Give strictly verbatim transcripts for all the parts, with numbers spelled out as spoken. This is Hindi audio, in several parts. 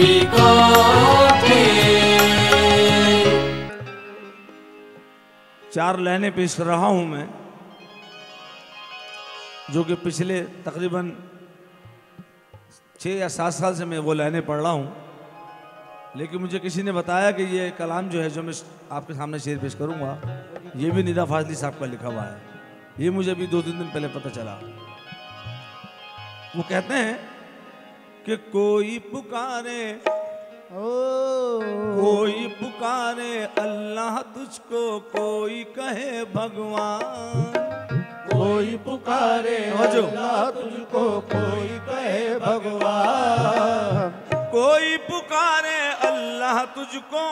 नबी को थे। चार लाइनें पेश कर रहा हूं मैं, जो कि पिछले तकरीबन छः या सात साल से मैं वो लाइनें पढ़ रहा हूँ, लेकिन मुझे किसी ने बताया कि ये कलाम जो है जो मैं आपके सामने शेर पेश करूँगा ये भी निदा फाजली साहब का लिखा हुआ है। ये मुझे अभी दो तीन दिन पहले पता चला। वो कहते हैं कि कोई पुकारे ओ कोई पुकारे अल्लाह तुझको, कोई कहे भगवान, कोई पुकारे अल्लाह तुझको, कोई कहे भगवान, कोई पुकारे अल्लाह तुझको,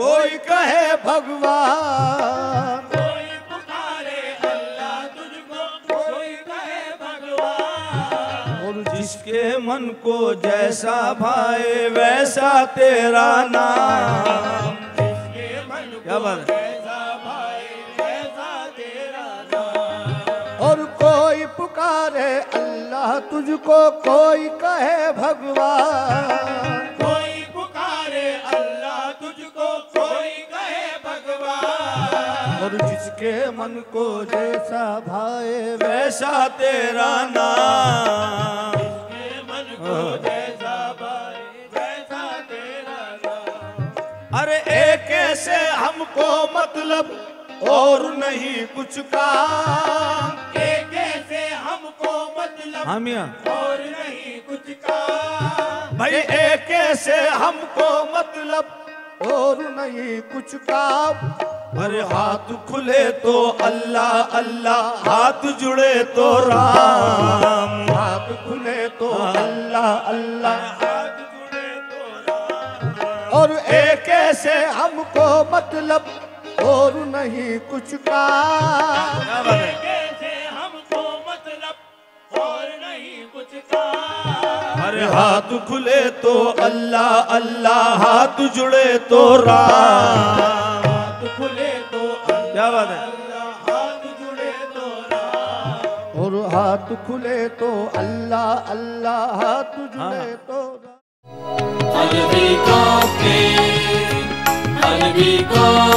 कोई कहे भगवान, कोई पुकारे अल्लाह तुझको, कोई कहे भगवान। और जिसके मन को जैसा भाए वैसा तेरा नाम, जिसके मन को जैसा भाए वैसा तेरा नाम। और कोई पुकारे अल्लाह तुझको, कोई कहे भगवान, कोई पुकारे अल्लाह तुझको, कोई कहे भगवान। और जिसके मन को जैसा भाए वैसा तेरा नाम, जिसके मन को जैसा भाए वैसा तेरा नाम। अरे एक ऐसे हमको मतलब और नहीं कुछ काम, एक ऐसे हमको मतलब हामिया और नहीं कुछ काम। भाई एक ऐसे हमको मतलब और नहीं कुछ काम। अरे हाथ खुले तो अल्लाह अल्लाह, हाथ जुड़े तो राम, हाथ खुले तो अल्लाह अल्लाह, हाथ जुड़े तो राम। और एक ऐसे हमको मतलब और नहीं कुछ का, कैसे हमको मतलब और नहीं कुछ का। अरे हाथ खुले तो अल्लाह अल्लाह, हाथ जुड़े तो राम, हाथ खुले तो क्या बात है, हाथ जुड़े तो राम। और हाथ खुले तो अल्लाह अल्लाह, हाथ जुड़े तो राम। अलवी को पे अलवी को